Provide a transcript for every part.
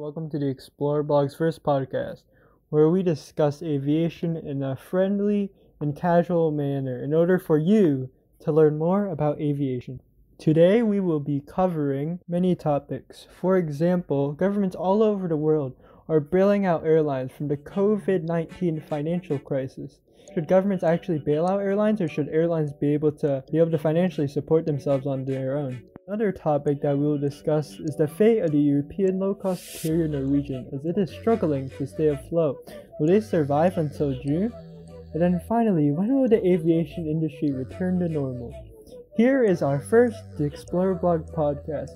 Welcome to the Explorer Blog's first podcast, where we discuss aviation in a friendly and casual manner in order for you to learn more about aviation. Today we will be covering many topics. For example, governments all over the world are bailing out airlines from the COVID-19 financial crisis. Should governments actually bail out airlines, or should airlines be able to financially support themselves on their own? Another topic that we will discuss is the fate of the European low-cost carrier Norwegian, as it is struggling to stay afloat. Will they survive until June? And then finally, when will the aviation industry return to normal? Here is our first The Explorer Blog podcast.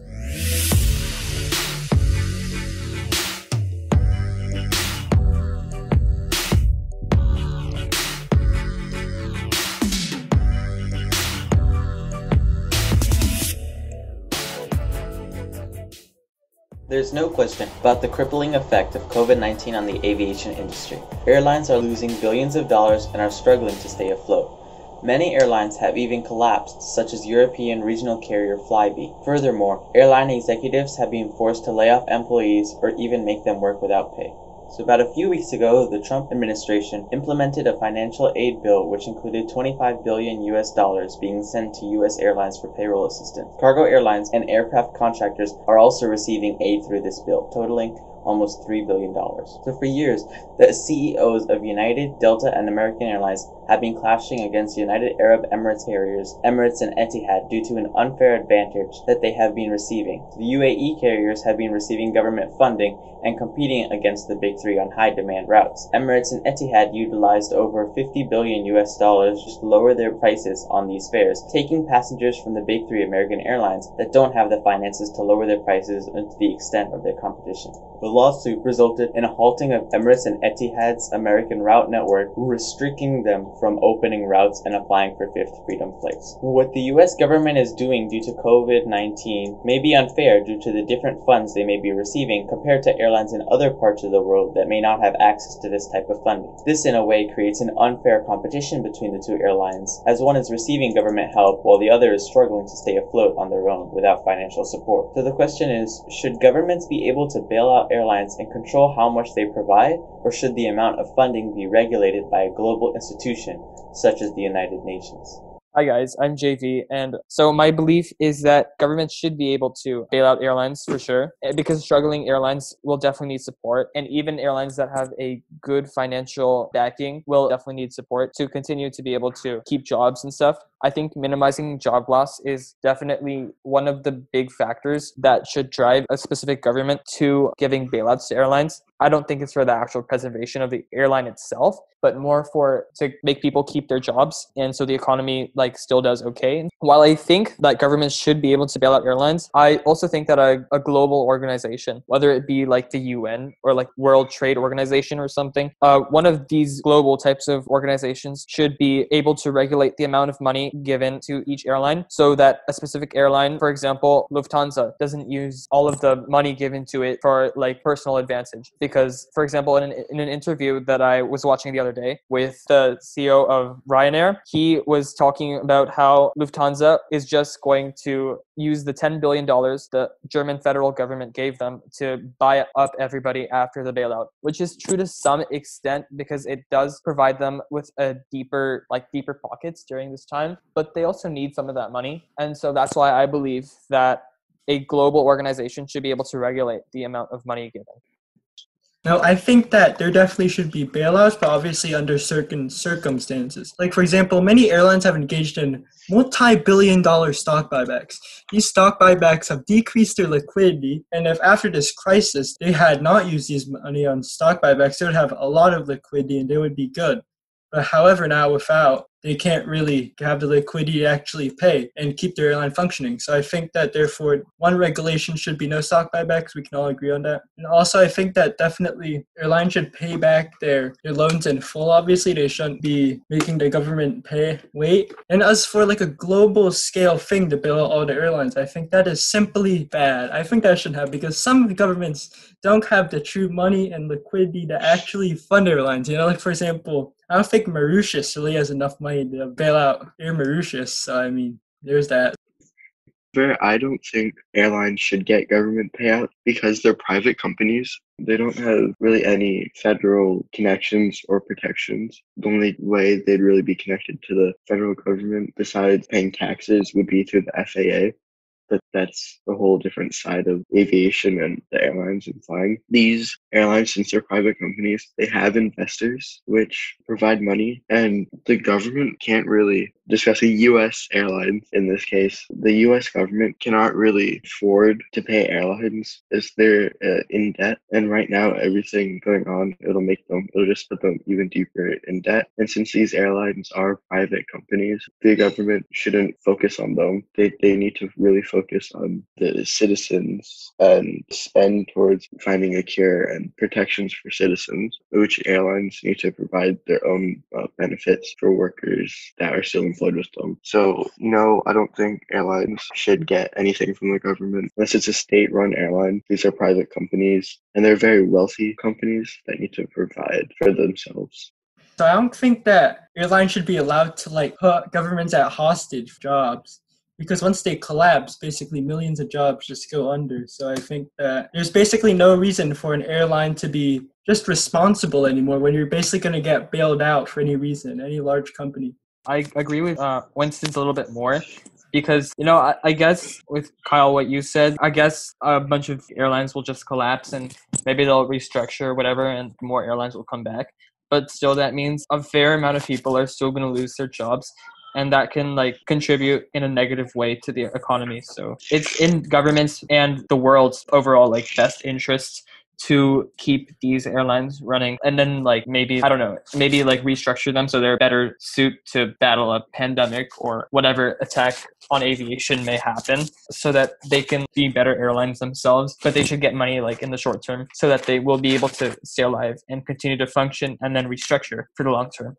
There's no question about the crippling effect of COVID-19 on the aviation industry. Airlines are losing billions of dollars and are struggling to stay afloat. Many airlines have even collapsed, such as European regional carrier Flybe. Furthermore, airline executives have been forced to lay off employees or even make them work without pay. So about a few weeks ago, the Trump administration implemented a financial aid bill which included $25 billion being sent to U.S. airlines for payroll assistance. Cargo airlines and aircraft contractors are also receiving aid through this bill, totaling almost $3 billion. So for years, the CEOs of United, Delta, and American Airlines have been clashing against United Arab Emirates carriers, Emirates and Etihad, due to an unfair advantage that they have been receiving. The UAE carriers have been receiving government funding and competing against the big three on high demand routes. Emirates and Etihad utilized over $50 billion just to lower their prices on these fares, taking passengers from the big three American airlines that don't have the finances to lower their prices to the extent of their competition. The lawsuit resulted in a halting of Emirates and Etihad's American route network, restricting them from opening routes and applying for Fifth Freedom flights. What the U.S. government is doing due to COVID-19 may be unfair due to the different funds they may be receiving compared to airlines in other parts of the world that may not have access to this type of funding. This in a way creates an unfair competition between the two airlines, as one is receiving government help while the other is struggling to stay afloat on their own without financial support. So the question is, should governments be able to bail out airlines and control how much they provide, or should the amount of funding be regulated by a global institution such as the United Nations? Hi guys, I'm JV, and so my belief is that governments should be able to bail out airlines for sure, because struggling airlines will definitely need support, and even airlines that have a good financial backing will definitely need support to continue to be able to keep jobs and stuff. I think minimizing job loss is definitely one of the big factors that should drive a specific government to giving bailouts to airlines. I don't think it's for the actual preservation of the airline itself, but more for to make people keep their jobs, and so the economy still does okay. While I think that governments should be able to bail out airlines, I also think that a global organization, whether it be the UN or World Trade Organization or something, one of these global types of organizations should be able to regulate the amount of money given to each airline, so that a specific airline, for example, Lufthansa, doesn't use all of the money given to it for personal advantage. Because, for example, in an interview that I was watching the other day with the CEO of Ryanair, he was talking about how Lufthansa is just going to use the $10 billion the German federal government gave them to buy up everybody after the bailout, which is true to some extent because it does provide them with a deeper pockets during this time, but they also need some of that money. And so that's why I believe that a global organization should be able to regulate the amount of money given. Now, I think that there definitely should be bailouts, but obviously under certain circumstances. For example, many airlines have engaged in multi-billion-dollar stock buybacks. These stock buybacks have decreased their liquidity, and if after this crisis they had not used these money on stock buybacks, they would have a lot of liquidity and they would be good. But however, now without, they can't really have the liquidity to actually pay and keep their airline functioning. So I think that therefore one regulation should be no stock buybacks. We can all agree on that. And also I think that definitely airlines should pay back their loans in full. Obviously, they shouldn't be making the government pay wait. And as for a global scale thing to bail out all the airlines, I think that is simply bad. I think that shouldn't happen because some governments don't have the true money and liquidity to actually fund airlines. For example, I don't think Mauritius really has enough money to bail out Air Mauritius, so I mean, there's that. However, I don't think airlines should get government payout because they're private companies. They don't have really any federal connections or protections. The only way they'd really be connected to the federal government besides paying taxes would be through the FAA. But that's a whole different side of aviation and the airlines and flying. These airlines, since they're private companies, they have investors which provide money, and the government can't really, especially U.S. airlines in this case, the U.S. government cannot really afford to pay airlines as they're in debt. And right now, everything going on, it'll just put them even deeper in debt. And since these airlines are private companies, the government shouldn't focus on them. They need to really focus on the citizens and spend towards finding a cure and protections for citizens, which airlines need to provide their own benefits for workers that are still employed with them. So no, I don't think airlines should get anything from the government unless it's a state-run airline. These are private companies, and they're very wealthy companies that need to provide for themselves. So I don't think that airlines should be allowed to put governments at hostage jobs. Because once they collapse, basically millions of jobs just go under. So I think that there's basically no reason for an airline to be just responsible anymore when you're basically going to get bailed out for any reason, any large company. I agree with Winston's a little bit more. Because, I guess with Kyle, what you said, I guess a bunch of airlines will just collapse and maybe they'll restructure or whatever and more airlines will come back. But still, that means a fair amount of people are still going to lose their jobs. And that can contribute in a negative way to the economy. So it's in governments and the world's overall best interests to keep these airlines running. And then maybe restructure them so they're better suited to battle a pandemic or whatever attack on aviation may happen so that they can be better airlines themselves. But they should get money in the short term so that they will be able to stay alive and continue to function and then restructure for the long term.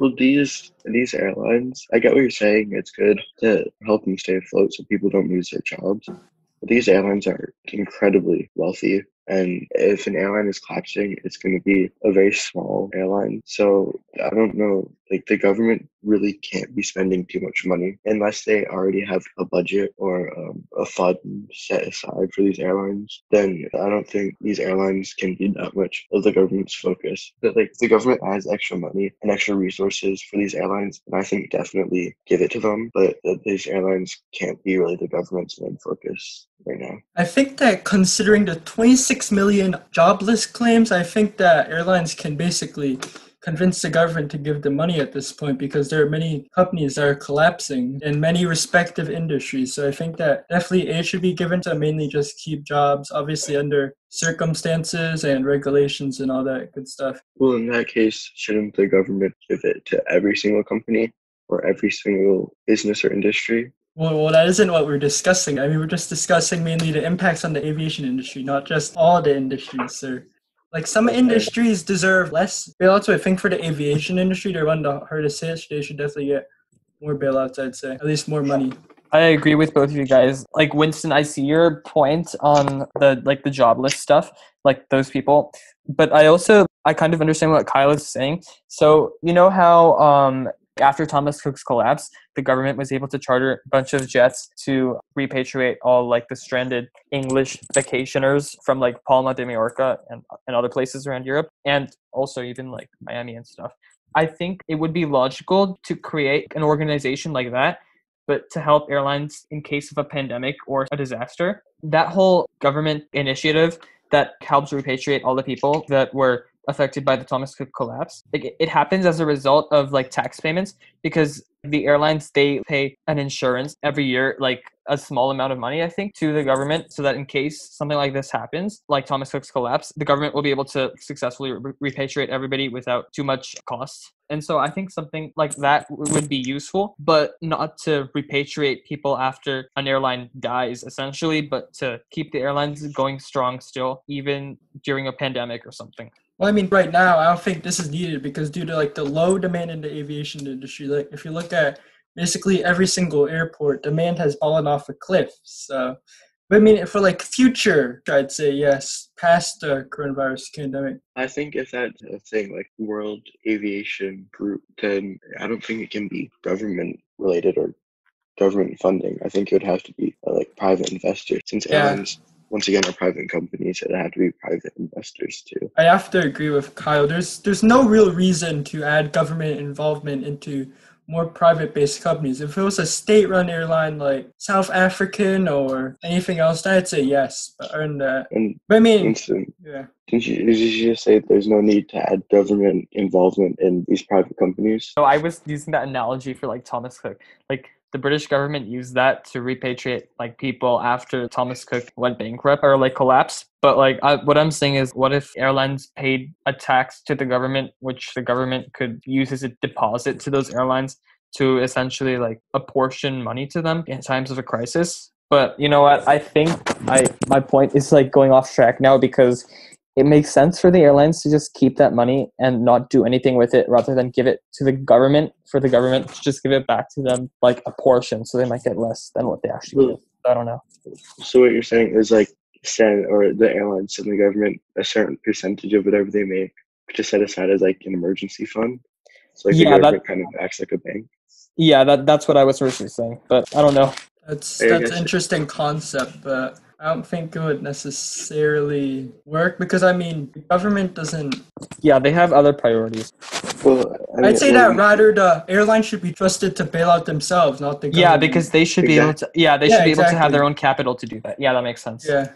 Well, these airlines, I get what you're saying. It's good to help them stay afloat so people don't lose their jobs. But these airlines are incredibly wealthy. And if an airline is collapsing, it's going to be a very small airline. So I don't know, the government really can't be spending too much money unless they already have a budget or a fund set aside for these airlines. Then I don't think these airlines can be that much of the government's focus. But the government has extra money and extra resources for these airlines, and I think definitely give it to them. But these airlines can't be really the government's main focus right now. I think that considering the 26 million jobless claims, I think that airlines can basically convince the government to give them money at this point because there are many companies that are collapsing in many respective industries. So I think that definitely aid should be given to mainly just keep jobs, obviously under circumstances and regulations and all that good stuff. Well, in that case, shouldn't the government give it to every single company or every single business or industry? Well, that isn't what we're discussing. I mean, we're just discussing mainly the impacts on the aviation industry, not just all the industries, sir. Some industries deserve less bailouts, but I think for the aviation industry, they're one of the hardest hit. They should definitely get more bailouts, I'd say, at least more money. I agree with both of you guys. Winston, I see your point on the jobless stuff, those people. But I kind of understand what Kyle is saying. So, you know how after Thomas Cook's collapse, the government was able to charter a bunch of jets to repatriate all the stranded English vacationers from Palma de Mallorca and other places around Europe, and also even Miami and stuff. I think it would be logical to create an organization like that, but to help airlines in case of a pandemic or a disaster. That whole government initiative that helps repatriate all the people that were affected by the Thomas Cook collapse. It happens as a result of tax payments because the airlines, they pay an insurance every year, a small amount of money, I think, to the government so that in case something like this happens, like Thomas Cook's collapse, the government will be able to successfully repatriate everybody without too much cost. And so I think something like that would be useful, but not to repatriate people after an airline dies, essentially, but to keep the airlines going strong still, even during a pandemic or something. Well, I mean, right now, I don't think this is needed because due to the low demand in the aviation industry, if you look at basically every single airport, demand has fallen off a cliff. So, but I mean, for future, I'd say yes, past the coronavirus pandemic. I think if that's a thing, World Aviation Group, then I don't think it can be government related or government funding. I think it would have to be like private investors, since airlines, once again, are private companies, so it have to be private investors too. I have to agree with Kyle. There's no real reason to add government involvement into more private-based companies. If it was a state-run airline like South African or anything else, I'd say yes. Did you just say there's no need to add government involvement in these private companies? So I was using that analogy for like Thomas Cook. Like the British government used that to repatriate like people after Thomas Cook went bankrupt or like collapsed. But like what I'm saying is, what if airlines paid a tax to the government, which the government could use as a deposit to those airlines to essentially like apportion money to them in times of a crisis? But you know what? I think my point is like going off track now, because it makes sense for the airlines to just keep that money and not do anything with it, rather than give it to the government for the government to just give it back to them, like a portion, so they might get less than what they actually do. I don't know. So what you're saying is like the airlines and the government, a certain percentage of whatever they make, to set aside as like an emergency fund. So like the government kind of acts like a bank. Yeah, that's what I was originally saying, but I don't know. That's an interesting concept, but I don't think it would necessarily work, because I mean, the government doesn't... Yeah, they have other priorities. Well, I'd say that rather the airlines should be trusted to bail out themselves, not the government. Yeah, because they should be able to... Yeah, they should be able to have their own capital to do that. Yeah, that makes sense. Yeah.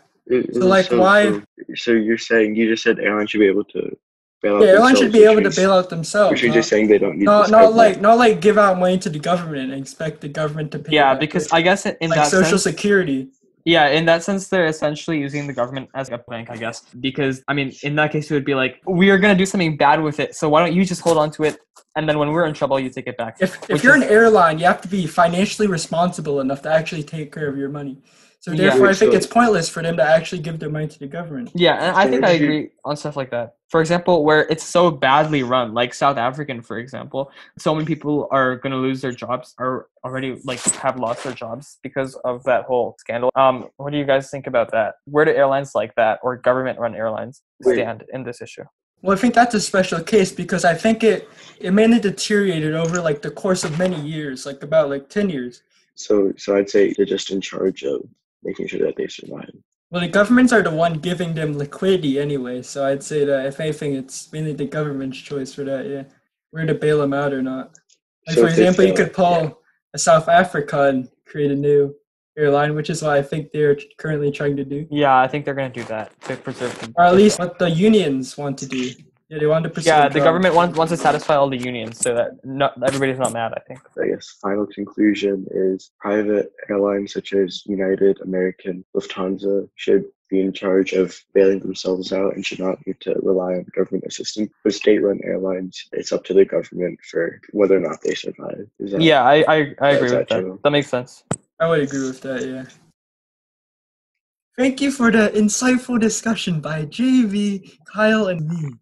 Why... So you're saying... You just said airlines should be able to bail out themselves. Yeah, airlines should be able to bail out themselves. Which you're just saying they don't need... Not give out money to the government and expect the government to pay. Yeah, because I guess in that sense... Like Social Security... Yeah, in that sense, they're essentially using the government as a bank, I guess. Because, I mean, in that case, it would be like, we are going to do something bad with it, so why don't you just hold on to it, and then when we're in trouble, you take it back. If you're an airline, you have to be financially responsible enough to actually take care of your money. So therefore, I think it's pointless for them to actually give their money to the government. Yeah, and I think I agree on stuff like that. For example, where it's so badly run, like South African, for example, so many people are going to lose their jobs, or already like have lost their jobs because of that whole scandal. What do you guys think about that? Where do airlines like that or government-run airlines stand in this issue? Well, I think that's a special case, because I think it mainly deteriorated over like the course of many years, like about like 10 years. So I'd say they're just in charge of making sure that they survive. Well, the governments are the one giving them liquidity anyway, so I'd say that if anything, it's mainly the government's choice for that, yeah. Where to bail them out or not. Like, so for example, you could pull a South Africa and create a new airline, which is what I think they're currently trying to do. Yeah, I think they're going to do that to preserve them. Or at least what the unions want to do. Yeah, they want to pursue. Yeah, the government wants to satisfy all the unions so that everybody's not mad, I think. I guess final conclusion is private airlines such as United, American, Lufthansa should be in charge of bailing themselves out and should not need to rely on government assistance. For state-run airlines, it's up to the government for whether or not they survive. I agree with that. That makes sense. I would agree with that, yeah. Thank you for the insightful discussion by JV, Kyle, and me.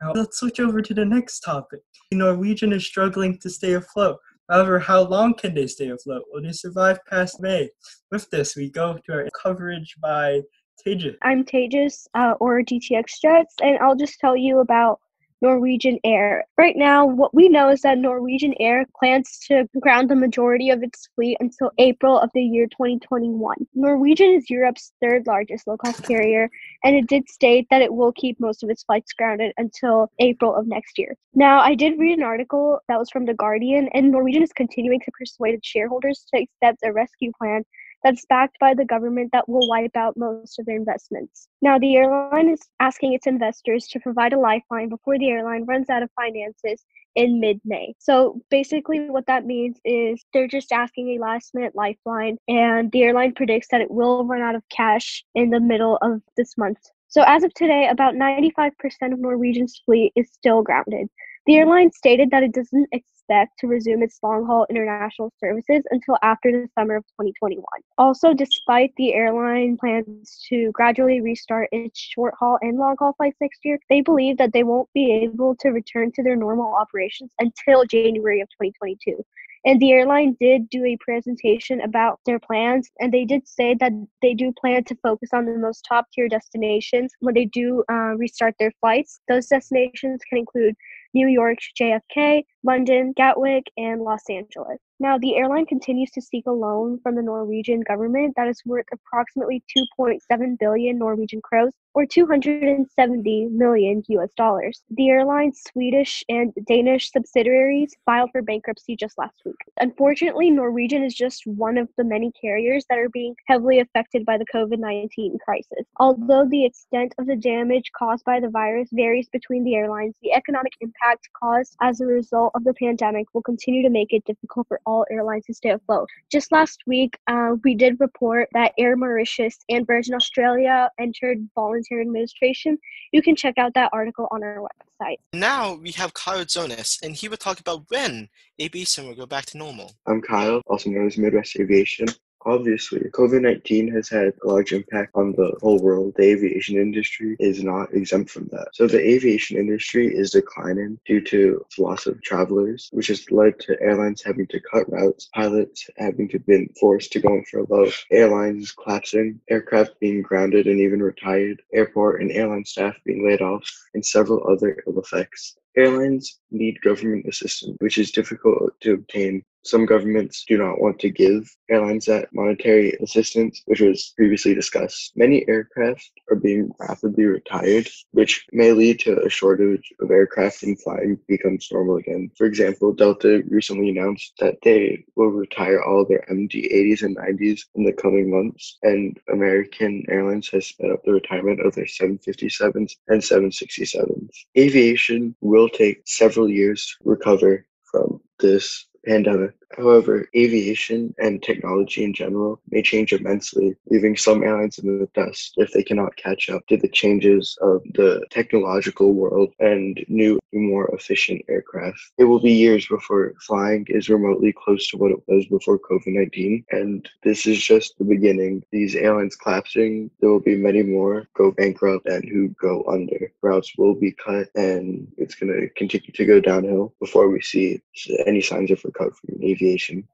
Now, let's switch over to the next topic. Norwegian is struggling to stay afloat. However, how long can they stay afloat? Will they survive past May? With this, we go to our coverage by Tejas. I'm Tejas, or GTX Jets, and I'll just tell you about Norwegian Air. Right now, what we know is that Norwegian Air plans to ground the majority of its fleet until April of the year 2021. Norwegian is Europe's third largest low-cost carrier, and it did state that it will keep most of its flights grounded until April of next year. Now, I did read an article that was from The Guardian, and Norwegian is continuing to persuade its shareholders to accept a rescue plan that's backed by the government that will wipe out most of their investments. Now, the airline is asking its investors to provide a lifeline before the airline runs out of finances in mid-May. So basically what that means is they're just asking a last-minute lifeline, and the airline predicts that it will run out of cash in the middle of this month. So as of today, about 95% of Norwegian's fleet is still grounded. The airline stated that it doesn't expect to resume its long-haul international services until after the summer of 2021. Also, despite the airline plans to gradually restart its short-haul and long-haul flights next year, they believe that they won't be able to return to their normal operations until January of 2022. And the airline did do a presentation about their plans, and they did say that they do plan to focus on the most top-tier destinations when they do restart their flights. Those destinations can include New York's JFK, London, Gatwick, and Los Angeles. Now, the airline continues to seek a loan from the Norwegian government that is worth approximately 2.7 billion Norwegian kroner, or $270 million. The airline's Swedish and Danish subsidiaries filed for bankruptcy just last week. Unfortunately, Norwegian is just one of the many carriers that are being heavily affected by the COVID-19 crisis. Although the extent of the damage caused by the virus varies between the airlines, the economic impact caused as a result of the pandemic will continue to make it difficult for all airlines to stay afloat. Just last week, we did report that Air Mauritius and Virgin Australia entered voluntary administration. You can check out that article on our website. Now we have Kyle Zonis, and he will talk about when aviation will go back to normal. I'm Kyle, also known as Midwest Aviation. Obviously, COVID-19 has had a large impact on the whole world. The aviation industry is not exempt from that. So the aviation industry is declining due to loss of travelers, which has led to airlines having to cut routes, pilots having to be forced to go on furlough, airlines collapsing, aircraft being grounded and even retired, airport and airline staff being laid off, and several other ill effects. Airlines need government assistance, which is difficult to obtain. Some governments do not want to give airlines that monetary assistance, which was previously discussed. Many aircraft are being rapidly retired, which may lead to a shortage of aircraft and flying becomes normal again. For example, Delta recently announced that they will retire all their MD-80s and 90s in the coming months, and American Airlines has sped up the retirement of their 757s and 767s. Aviation will take several years to recover from this pandemic. However, aviation and technology in general may change immensely, leaving some airlines in the dust if they cannot catch up to the changes of the technological world and new, more efficient aircraft. It will be years before flying is remotely close to what it was before COVID-19, and this is just the beginning. These airlines collapsing, there will be many more go bankrupt and who go under. Routes will be cut, and it's going to continue to go downhill before we see any signs of recovery in aviation.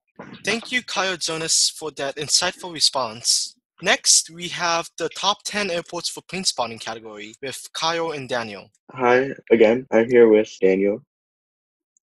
Thank you, Kyle Jonas, for that insightful response. Next, we have the top 10 airports for plane spotting category with Kyle and Daniel. Hi, again, I'm here with Daniel.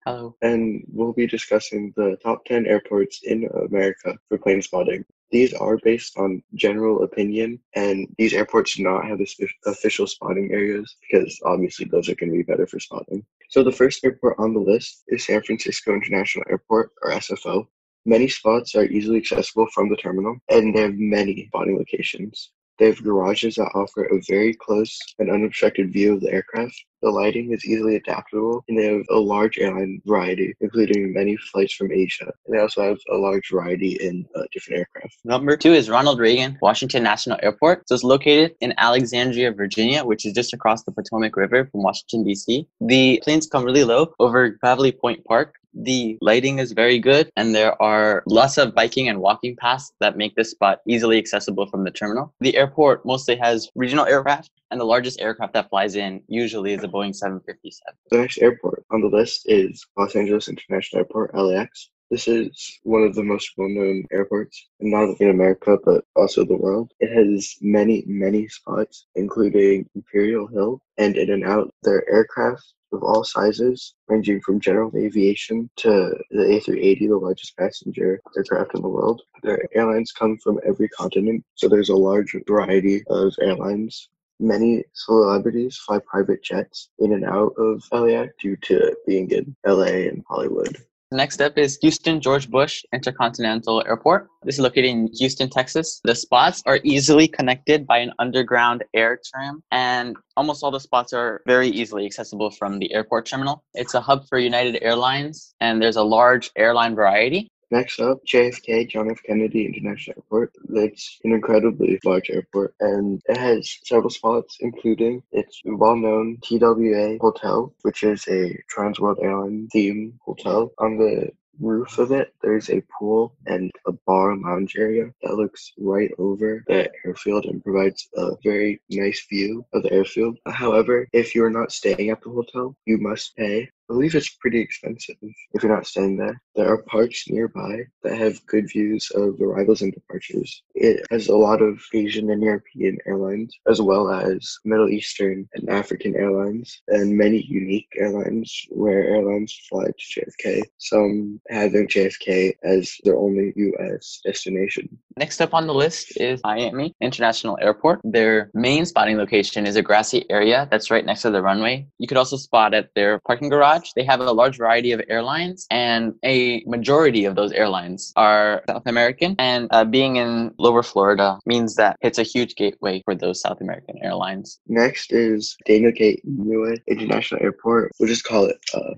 Hello. And we'll be discussing the top 10 airports in America for plane spotting. These are based on general opinion, and these airports do not have official spotting areas because obviously those are going to be better for spotting. So the first airport on the list is San Francisco International Airport, or SFO. Many spots are easily accessible from the terminal, and they have many spotting locations. They have garages that offer a very close and unobstructed view of the aircraft. The lighting is easily adaptable, and they have a large airline variety, including many flights from Asia. And they also have a large variety in different aircraft. Number 2 is Ronald Reagan Washington National Airport. So it's located in Alexandria, Virginia, which is just across the Potomac River from Washington, D.C. The planes come really low over Beverly Point Park. The lighting is very good, and there are lots of biking and walking paths that make this spot easily accessible from the terminal. The airport mostly has regional aircraft, and the largest aircraft that flies in usually is a Boeing 757. The next airport on the list is Los Angeles International Airport, LAX. This is one of the most well-known airports, not only in America, but also the world. It has many, many spots, including Imperial Hill and In and Out. Their aircraft of all sizes, ranging from general aviation to the A380, the largest passenger aircraft in the world. Their airlines come from every continent, so there's a large variety of airlines. Many celebrities fly private jets in and out of LAX due to being in LA and Hollywood. Next up is Houston George Bush Intercontinental Airport. This is located in Houston, Texas. The spots are easily connected by an underground air tram, and almost all the spots are very easily accessible from the airport terminal. It's a hub for United Airlines, and there's a large airline variety. Next up, JFK, John F. Kennedy International Airport. It's an incredibly large airport, and it has several spots, including its well-known TWA Hotel, which is a Trans World Airlines themed hotel. On the roof of it, there's a pool and a bar lounge area that looks right over the airfield and provides a very nice view of the airfield. However, if you're not staying at the hotel, you must pay I believe it's pretty expensive if you're not staying there. There are parks nearby that have good views of arrivals and departures. It has a lot of Asian and European airlines, as well as Middle Eastern and African airlines, and many unique airlines where airlines fly to JFK. Some having JFK as their only U.S. destination. Next up on the list is Miami International Airport. Their main spotting location is a grassy area that's right next to the runway. You could also spot at their parking garage. They have a large variety of airlines, and a majority of those airlines are South American. And being in Lower Florida means that it's a huge gateway for those South American airlines. Next is Daniel K. Inui International Airport. We'll just call it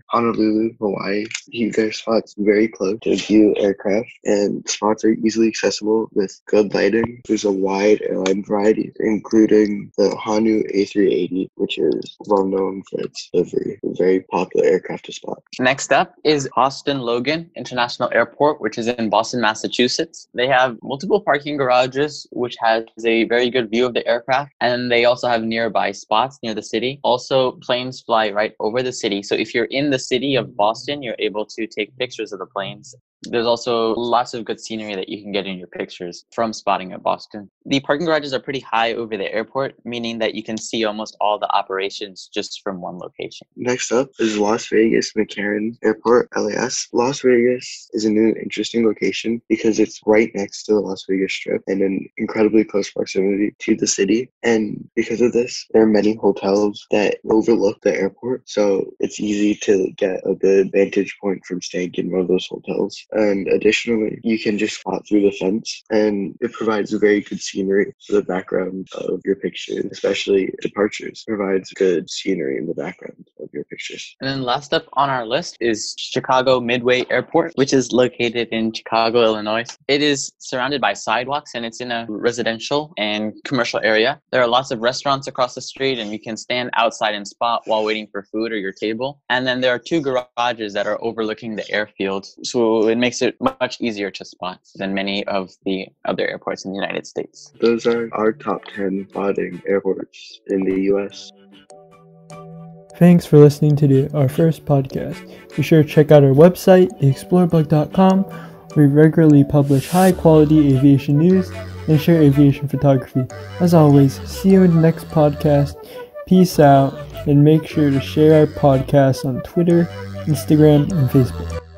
Honolulu, Hawaii. Their spots very close to view aircraft, and spots are easily accessible with good lighting. There's a wide airline variety, including the Hanu A380, which is well known for its delivery. Very popular aircraft to spot. Next up is Boston Logan International Airport, which is in Boston, Massachusetts. They have multiple parking garages, which has a very good view of the aircraft, and they also have nearby spots near the city. Also, planes fly right over the city, so if you're in the city of Boston, you're able to take pictures of the planes. There's also lots of good scenery that you can get in your pictures from spotting at Boston. The parking garages are pretty high over the airport, meaning that you can see almost all the operations just from one location. Next up is Las Vegas McCarran Airport, LAX. Las Vegas is a new interesting location because it's right next to the Las Vegas Strip and in incredibly close proximity to the city. And because of this, there are many hotels that overlook the airport, so it's easy to get a good vantage point from staying in one of those hotels. And additionally, you can just spot through the fence, and it provides a very good scenery for the background of your pictures, especially departures. It provides good scenery in the background of your pictures. And then last up on our list is Chicago Midway Airport, which is located in Chicago, Illinois. It is surrounded by sidewalks, and it's in a residential and commercial area. There are lots of restaurants across the street, and you can stand outside and spot while waiting for food or your table. And then there are two garages that are overlooking the airfield, so it makes it much easier to spot than many of the other airports in the United States. Those are our top 10 spotting airports in the U.S. Thanks for listening to our first podcast. Be sure to check out our website, theexplorerblog.com, where we regularly publish high-quality aviation news and share aviation photography. As always, see you in the next podcast. Peace out, and make sure to share our podcast on Twitter, Instagram, and Facebook.